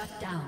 Shut down.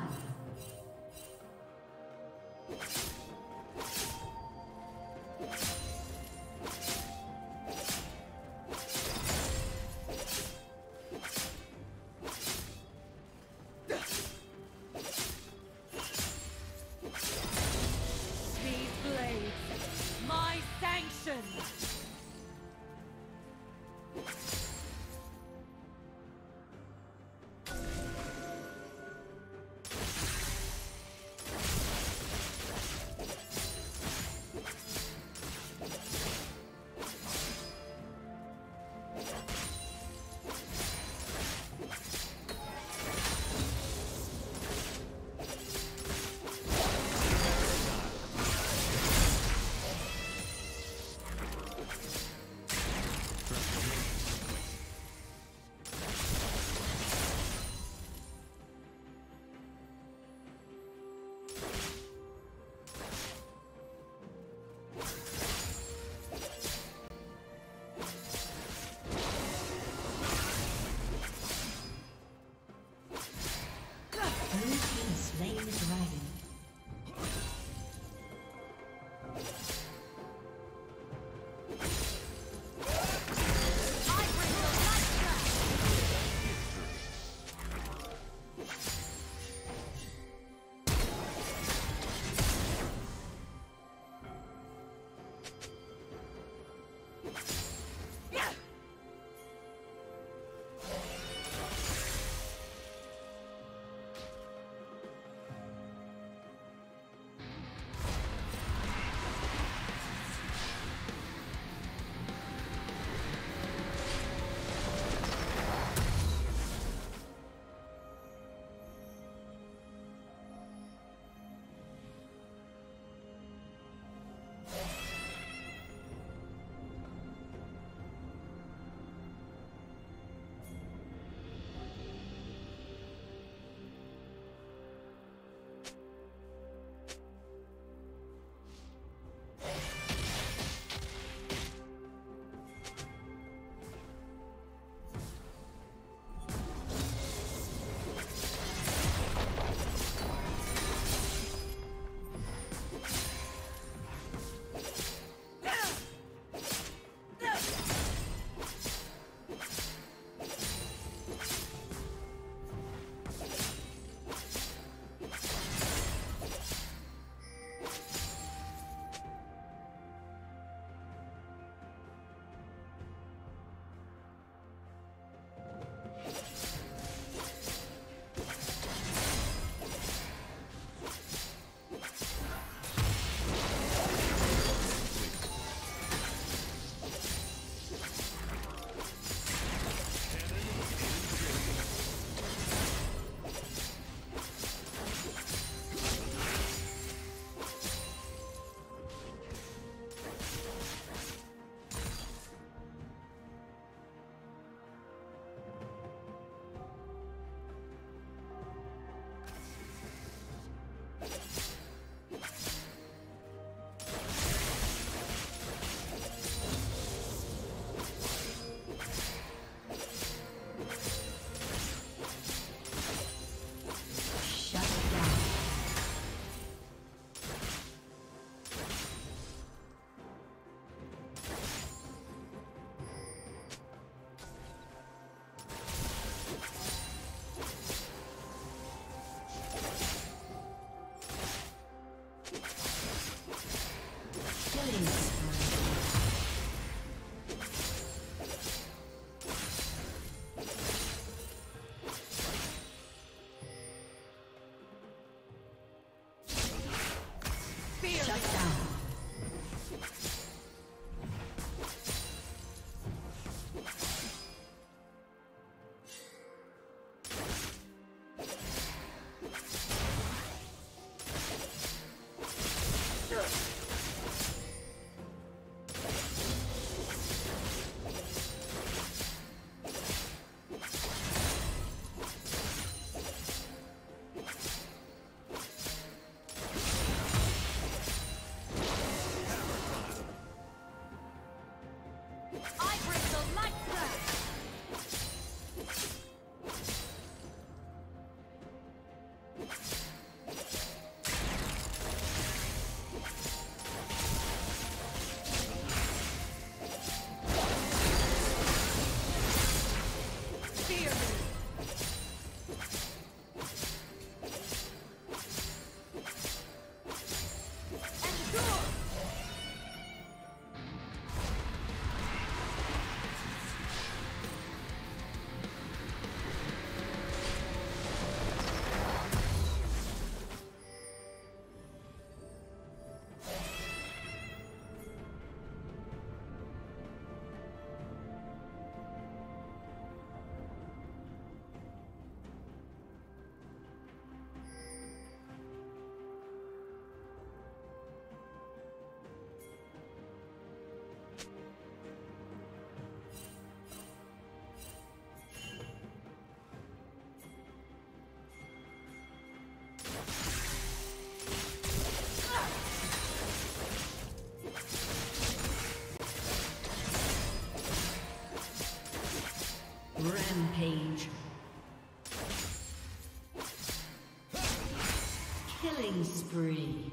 spree.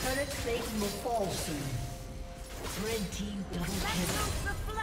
Current plate will fall soon. Red team double kill.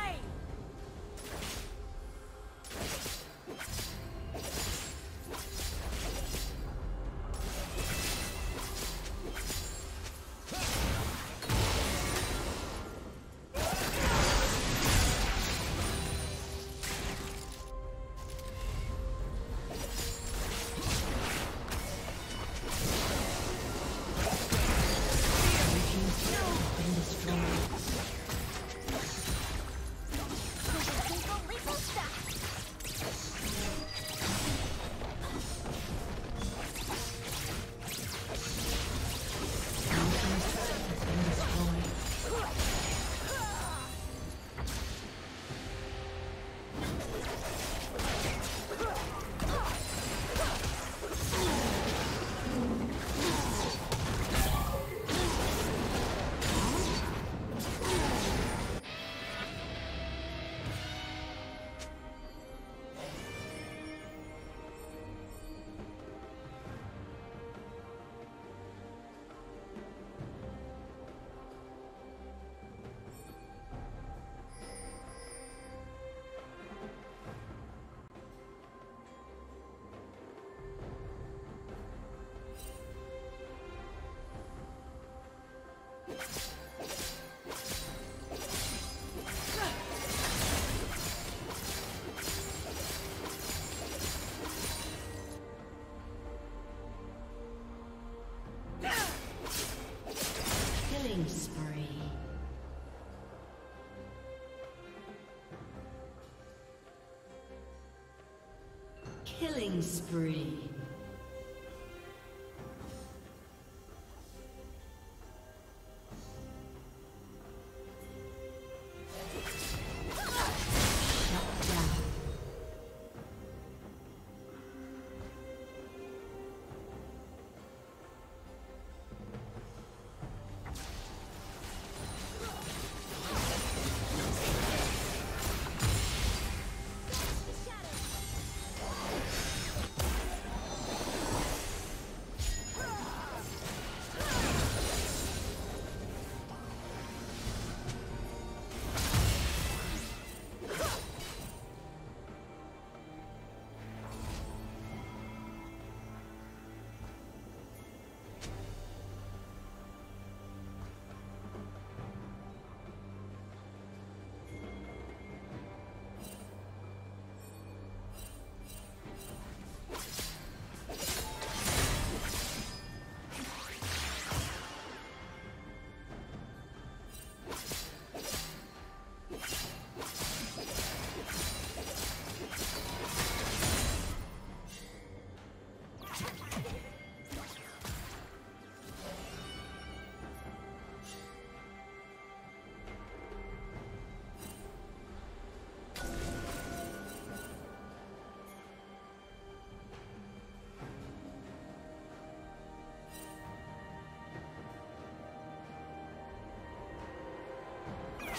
Killing spree.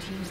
Team's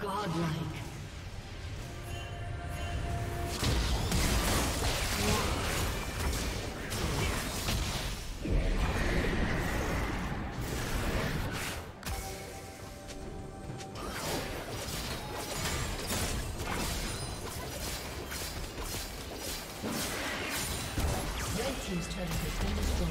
Godlike. Red Team's turret has been destroyed.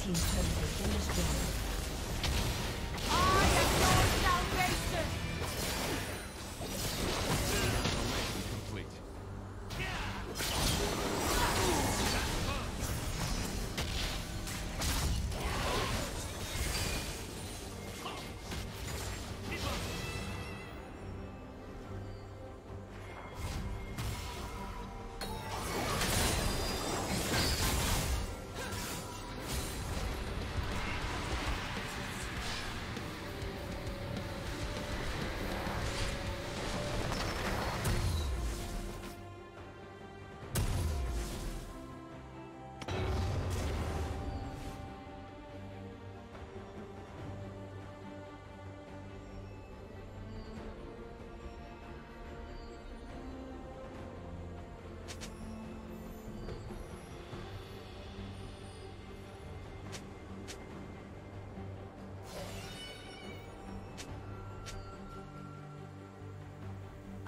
Team's turret has been destroyed.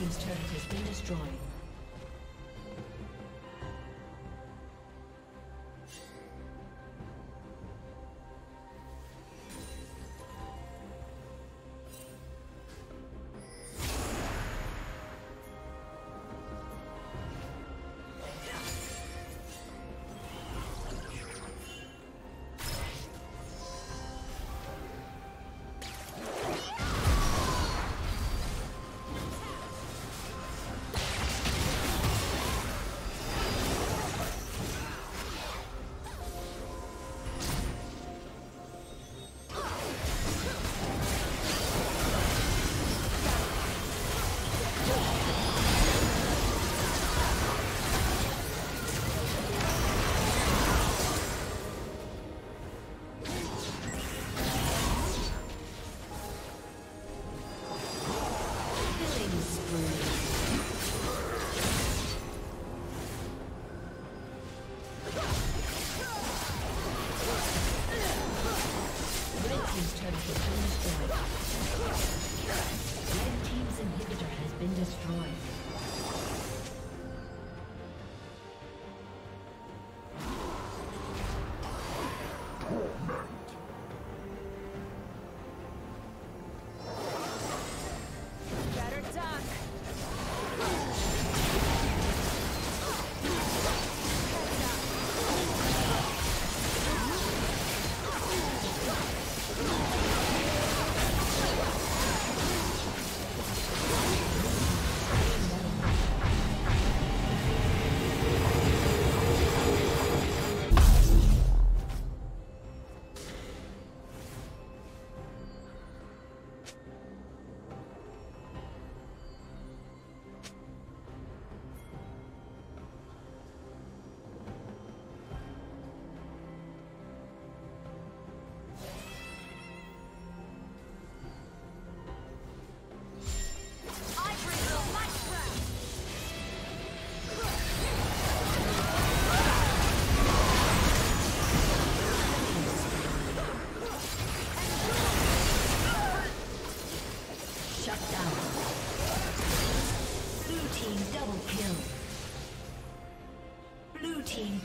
This turret has been destroyed.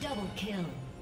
Double kill.